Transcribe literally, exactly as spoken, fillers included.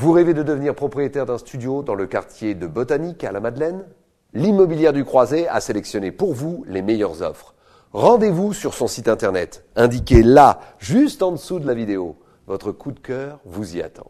Vous rêvez de devenir propriétaire d'un studio dans le quartier de Botanique à La Madeleine? L'Immobilière du Croisé a sélectionné pour vous les meilleures offres. Rendez-vous sur son site internet, indiqué là, juste en dessous de la vidéo. Votre coup de cœur vous y attend.